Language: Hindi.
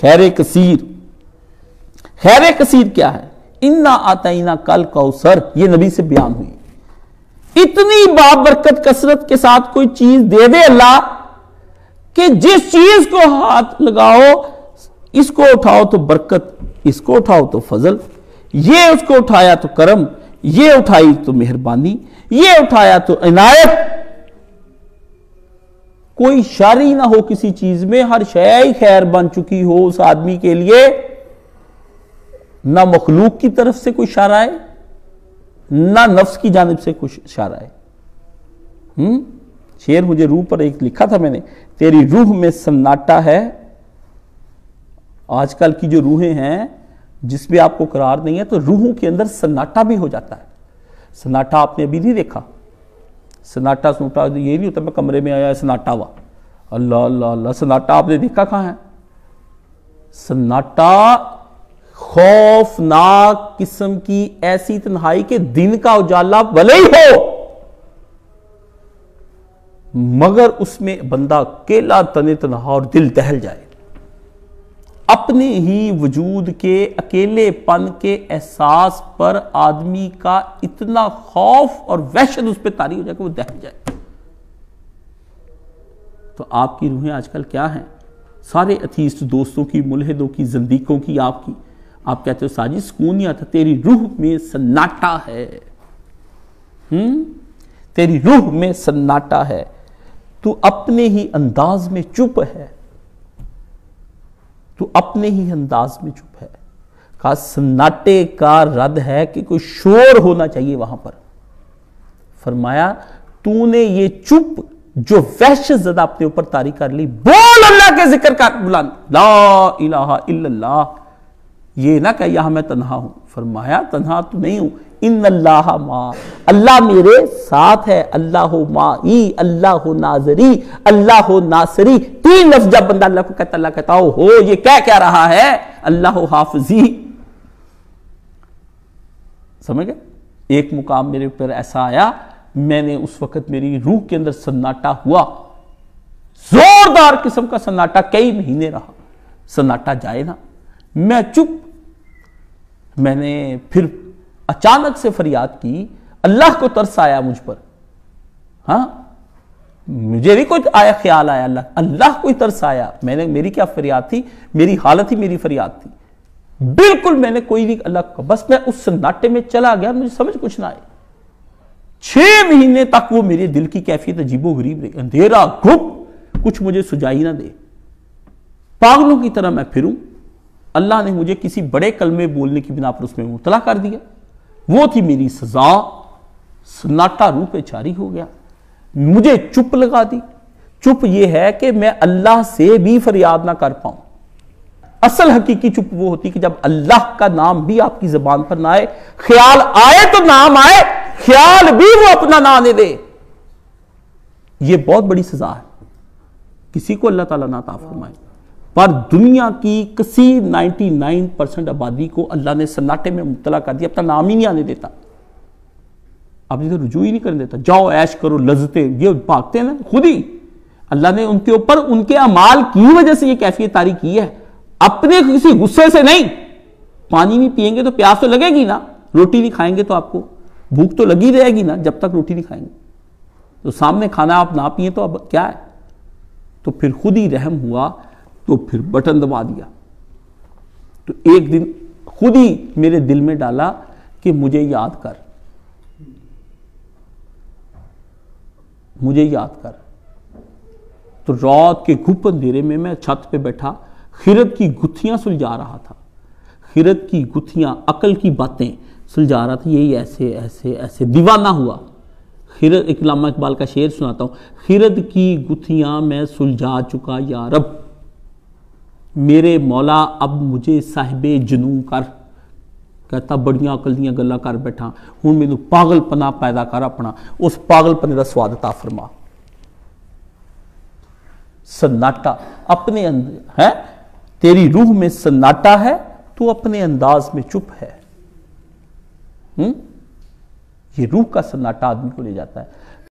खैर कसीर, खैर कसीर क्या है? इन्ना आतईना कल कौसर, ये नबी से बयान हुई। इतनी बाबरकत कसरत के साथ कोई चीज दे दे अल्लाह कि जिस चीज को हाथ लगाओ, इसको उठाओ तो बरकत, इसको उठाओ तो फजल, ये उसको उठाया तो करम, ये उठाई तो मेहरबानी, ये उठाया तो इनायत। कोई शर ही ना हो किसी चीज में, हर शय खैर बन चुकी हो उस आदमी के लिए। ना मखलूक की तरफ से कोई शर आए, ना नफ्स की जानिब से कुछ शर आए। शेर मुझे रूह पर एक लिखा था मैंने, तेरी रूह में सन्नाटा है। आजकल की जो रूहें हैं जिसमें आपको करार नहीं है, तो रूहों के अंदर सन्नाटा भी हो जाता है। सन्नाटा आपने अभी नहीं देखा, सन्नाटा सुनाटा ये नहीं होता मैं कमरे में आया सन्नाटा हुआ, अल्लाह अल्लाह अल्लाह। सन्नाटा आपने देखा कहाँ है? सन्नाटा खौफनाक किस्म की ऐसी तन्हाई के दिन का उजाला भले ही हो, मगर उसमें बंदा अकेला तने तनहा और दिल दहल जाए। अपने ही वजूद के अकेलेपन के एहसास पर आदमी का इतना खौफ और वहशत उस पर तारी हो जाए कि वो दहल जाए। तो आपकी रूहें आजकल क्या हैं? सारे अथीस्ट दोस्तों की, मुल्हिदों की, ज़िंदीकों की आपकी। आप कहते हो साजिद सुकून नहीं आता। तेरी रूह में सन्नाटा है, तेरी रूह में सन्नाटा है, तू अपने ही अंदाज में चुप है, तू अपने ही अंदाज में चुप है। का सन्नाटे का रद है कि कोई शोर होना चाहिए वहां पर। फरमाया तूने ये चुप जो वहशत ज़दा अपने ऊपर तारी कर ली, बोल अल्लाह के जिक्र का, बुला ला इलाहा इल्लल्लाह। ये ना कह यहां मैं तन्हा हूं। फरमाया तन्हा तो नहीं हूं, इन्नल्लाह मा, अल्लाह मेरे साथ है। अल्लाह माई, अल्लाह नाजरी, अल्लाह नासरी। तीन लफ्ज़ जब बंदा अल्लाह को कहता, अल्लाह कहता हो ये क्या रहा है, अल्लाह हाफिजी। समझ गए? एक मुकाम मेरे ऊपर ऐसा आया, मैंने उस वक्त मेरी रूह के अंदर सन्नाटा हुआ, जोरदार किस्म का सन्नाटा, कई महीने रहा। सन्नाटा जाए ना, मैं चुप। मैंने फिर अचानक से फरियाद की, अल्लाह को तरस आया मुझ पर। हाँ, मुझे नहीं कोई आया ख्याल आया अल्लाह, अल्लाह को ही तरस आया। मैंने, मेरी क्या फरियाद थी, मेरी हालत ही मेरी फरियाद थी। बिल्कुल मैंने कोई नहीं अल्लाह को, बस मैं उस सन्नाटे में चला गया, मुझे समझ कुछ ना आए। 6 महीने तक वो मेरे दिल की कैफियत अजीबो गरीब रही, अंधेरा घुप, कुछ मुझे सुझाई ना दे, पागलों की तरह मैं फिरूं। अल्लाह ने मुझे किसी बड़े कलमे बोलने की बिना पर उसमें मुबतला कर दिया। वो थी मेरी सजा। सन्नाटा रूह पे जारी हो गया, मुझे चुप लगा दी। चुप ये है कि मैं अल्लाह से भी फरियाद ना कर पाऊं। असल हकीकी चुप वो होती कि जब अल्लाह का नाम भी आपकी जबान पर ना आए, ख्याल आए तो नाम आए, ख्याल भी वो अपना ना आने दे। ये बहुत बड़ी सजा है, किसी को अल्लाह ताला ना अता फरमाए। पर दुनिया की कसीर 99% आबादी को अल्लाह ने सन्नाटे में मुबतला कर दिया, अपना नाम ही नहीं आने देता, अपनी तो रुजू ही नहीं करने देता। जाओ ऐश करो, लज्जते, ये भागते हैं ना खुद ही। अल्लाह ने उनके ऊपर उनके अमाल की वजह से ये कैफियत तारी की है, अपने किसी गुस्से से नहीं। पानी नहीं पियेंगे तो प्यास तो लगेगी ना, रोटी नहीं खाएंगे तो आपको भूख तो लगी रहेगी ना। जब तक रोटी नहीं खाएंगे, तो सामने खाना आप ना पिए तो अब क्या है। तो फिर खुद ही रहम हुआ, तो फिर बटन दबा दिया। तो एक दिन खुद ही मेरे दिल में डाला कि मुझे याद कर, मुझे याद कर। तो रात के घुप अंधेरे में मैं छत पे बैठा खिरत की गुत्थियां सुलझा रहा था। खिरत की गुत्थियां, अकल की बातें सुलझा रहा था। यही ऐसे ऐसे ऐसे दीवाना हुआ। खिरत, अल्लामा इकबाल का शेर सुनाता हूँ, खिरत की गुत्थियां मैं सुलझा चुका या रब, मेरे मौला अब मुझे साहिबे जुनू कर। कहता बड़ियां अकल दियां गल्लां कर बैठा, हुण मैनू पागलपना पैदा कर अपना, उस पागलपने का स्वाद अता फरमा। सन्नाटा अपने अंदर है, तेरी रूह में सन्नाटा है, तू अपने अंदाज में चुप है। ये रूह का सन्नाटा आदमी को ले जाता है।